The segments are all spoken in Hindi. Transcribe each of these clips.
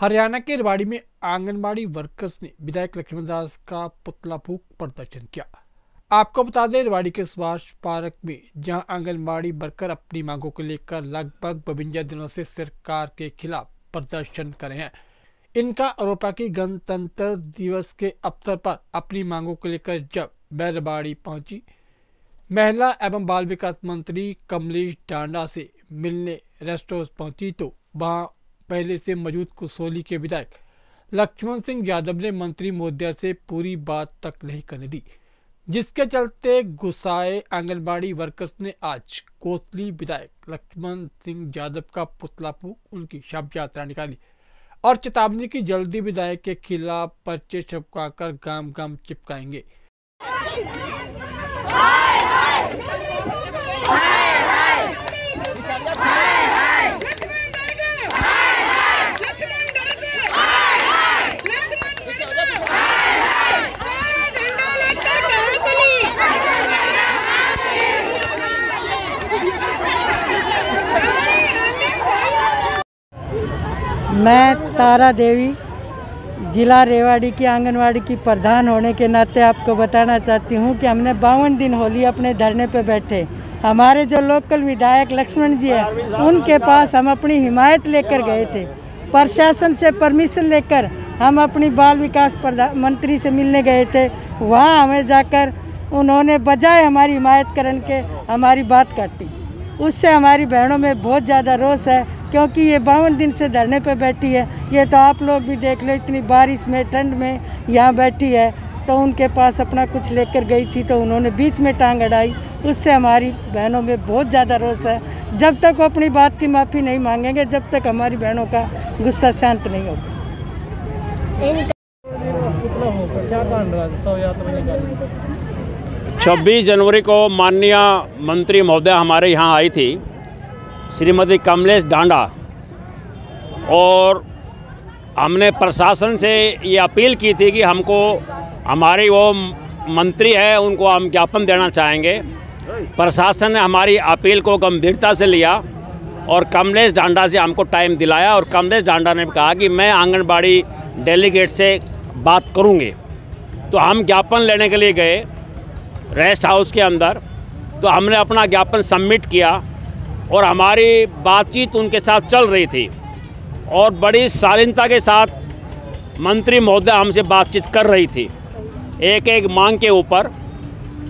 हरियाणा के रेवाड़ी में आंगनबाड़ी वर्कर्स ने विधायक लक्ष्मण सिंह यादव का पुतला फूंक प्रदर्शन किया। आपको बता दें, रेवाड़ी के सुभाष पार्क में जहां आंगनबाड़ी वर्कर अपनी मांगों को लेकर लगभग 52 दिनों से सरकार के खिलाफ प्रदर्शन कर रहे हैं। इनका आरोप है कि गणतंत्र दिवस के अवसर पर अपनी मांगों को लेकर जब मैं रेवाड़ी पहुंची, महिला एवं बाल विकास मंत्री कमलेश डांडा से मिलने रेस्ट हाउस पहुंची तो वहां पहले से मौजूद कुसोली के विधायक लक्ष्मण सिंह यादव ने मंत्री महोदय से पूरी बात तक नहीं करने दी, जिसके चलते गुस्साए आंगनबाड़ी वर्कर्स ने आज कोसली विधायक लक्ष्मण सिंह यादव का पुतला फूंक उनकी शव यात्रा निकाली और चेतावनी की जल्दी विधायक के खिलाफ पर्चे छपवाकर गांव गांव चिपकाएंगे। मैं तारा देवी जिला रेवाड़ी की आंगनवाड़ी की प्रधान होने के नाते आपको बताना चाहती हूं कि हमने 52 दिन होली अपने धरने पर बैठे। हमारे जो लोकल विधायक लक्ष्मण जी हैं उनके पास हम अपनी हिमायत लेकर गए थे, प्रशासन से परमिशन लेकर हम अपनी बाल विकास मंत्री से मिलने गए थे। वहां हमें जाकर उन्होंने बजाय हमारी हिमायत करने के हमारी बात काटी। उससे हमारी बहनों में बहुत ज़्यादा रोष है, क्योंकि ये 52 दिन से धरने पर बैठी है। ये तो आप लोग भी देख लो, इतनी बारिश में ठंड में यहाँ बैठी है। तो उनके पास अपना कुछ लेकर गई थी तो उन्होंने बीच में टांग अड़ाई। उससे हमारी बहनों में बहुत ज़्यादा रोष है। जब तक वो अपनी बात की माफ़ी नहीं मांगेंगे, जब तक हमारी बहनों का गुस्सा शांत नहीं होगा। 26 जनवरी को माननीय मंत्री महोदय हमारे यहाँ आई थी, श्रीमती कमलेश डांडा, और हमने प्रशासन से ये अपील की थी कि हमको हमारी वो मंत्री है उनको हम ज्ञापन देना चाहेंगे। प्रशासन ने हमारी अपील को गंभीरता से लिया और कमलेश डांडा से हमको टाइम दिलाया और कमलेश डांडा ने कहा कि मैं आंगनबाड़ी डेलीगेट से बात करूँगी। तो हम ज्ञापन लेने के लिए गए रेस्ट हाउस के अंदर, तो हमने अपना ज्ञापन सबमिट किया और हमारी बातचीत उनके साथ चल रही थी और बड़ी शालीनता के साथ मंत्री महोदय हमसे बातचीत कर रही थी एक एक मांग के ऊपर।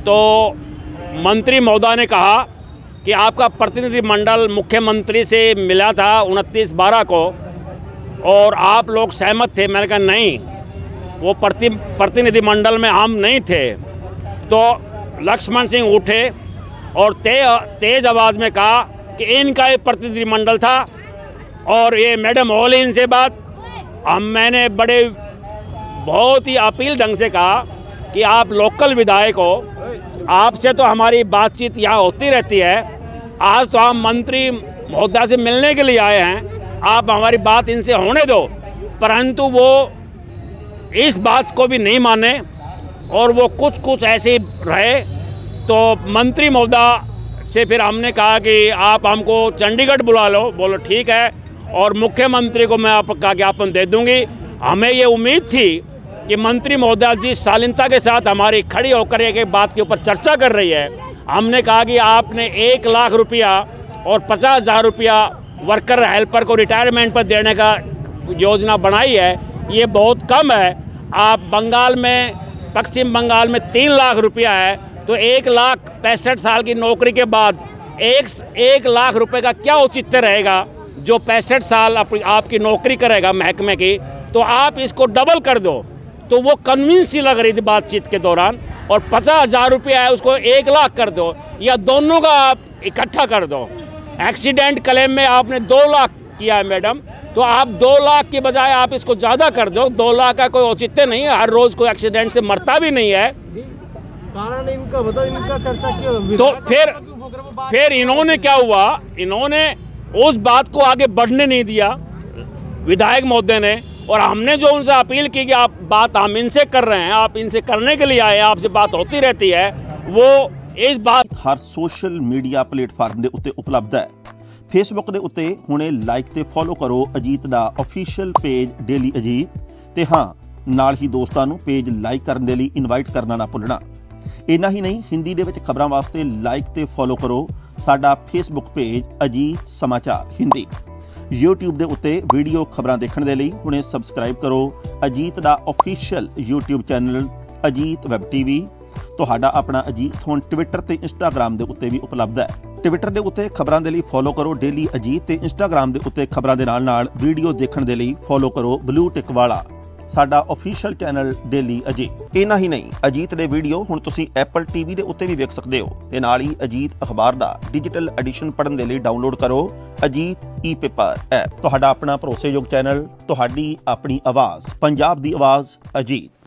तो मंत्री महोदय ने कहा कि आपका प्रतिनिधिमंडल मुख्यमंत्री से मिला था 29/12 को और आप लोग सहमत थे। मैंने कहा नहीं, वो प्रतिनिधिमंडल में हम नहीं थे। तो लक्ष्मण सिंह उठे और तेज़ आवाज़ में कहा कि इनका ये प्रतिनिधिमंडल था और ये मैडम होली इनसे बात। मैंने बहुत ही अपील ढंग से कहा कि आप लोकल विधायक हो, आपसे तो हमारी बातचीत यहाँ होती रहती है, आज तो आप मंत्री महोदय से मिलने के लिए आए हैं, आप हमारी बात इनसे होने दो। परंतु वो इस बात को भी नहीं माने और वो कुछ ऐसे रहे। तो मंत्री महोदय से फिर हमने कहा कि आप हमको चंडीगढ़ बुला लो। बोलो ठीक है, और मुख्यमंत्री को मैं आपका ज्ञापन दे दूंगी। हमें ये उम्मीद थी कि मंत्री महोदय जी शालीनता के साथ हमारी खड़ी होकर एक बात के ऊपर चर्चा कर रही है। हमने कहा कि आपने 1 लाख रुपया और 50,000 रुपया वर्कर हेल्पर को रिटायरमेंट पर देने का योजना बनाई है, ये बहुत कम है। आप बंगाल में, पश्चिम बंगाल में 3 लाख रुपया है। तो 1,65,000 की नौकरी के बाद 1 लाख रुपए का क्या औचित्य रहेगा जो 65 साल आपकी नौकरी करेगा महकमे की। तो आप इसको डबल कर दो। तो वो कन्विंस ही लग रही थी बातचीत के दौरान। और 50,000 रुपया है उसको 1 लाख कर दो, या दोनों का आप इकट्ठा कर दो। एक्सीडेंट क्लेम में आपने 2 लाख किया है मैडम, तो आप 2 लाख के बजाय आप इसको ज़्यादा कर दो। 2 लाख का कोई औचित्य नहीं है, हर रोज़ कोई एक्सीडेंट से मरता भी नहीं है। कारण इनका बताओ, इनका चर्चा क्यों? तो फिर इन्होंने क्या हुआ, इन्होंने उस बात को आगे बढ़ने नहीं दिया विधायक महोदय ने। और हमने जो उनसे अपील की कि आप बात हम इनसे कर रहे हैं, आप इनसे करने के लिए आए हैं, आपसे बात होती रहती है, वो इस बात हर सोशल मीडिया प्लेटफॉर्म के उत्ते उपलब्ध है। फेसबुक के उत्ते हुणे लाइक तो फॉलो करो अजीत का ऑफिशियल पेज डेली अजीत। तो हाँ, नाल ही दोस्तों को पेज लाइक करने के लिए इनवाइट करना ना भुलना। इन्ना ही नहीं, हिंदी के विच खबरां वास्ते लाइक तो फॉलो करो साडा फेसबुक पेज अजीत समाचार हिंदी। यूट्यूब के उत्ते वीडियो खबरां देखने के लिए हुणे सबसक्राइब करो अजीत का official YouTube channel Ajit web TV. तुहाडा अपना अजीत हुण ट्विटर ते इंस्टाग्राम के उत्ते भी उपलब्ध है। ट्विटर के उत्ते खबरां दे लई फॉलो करो डेली अजीत ते इंस्टाग्राम के उत्ते खबरां दे नाल-नाल वीडियो देखण दे लई फॉलो करो ब्लू टिक वाला साडा ऑफिशियल चैनल डेली अजीत। इना ही नहीं, अजीत दे वीडियो हुण तुसीं एप्पल टीवी के उत्ते भी वेख सकदे हो ते नाल ही अजीत अखबार दा डिजिटल एडिशन पढ़न दे लई डाउनलोड करो अजीत ई पेपर ऐप। तुहाडा अपना भरोसेयोग चैनल, तुहाडी अपनी आवाज़, पंजाब दी आवाज़ अजीत।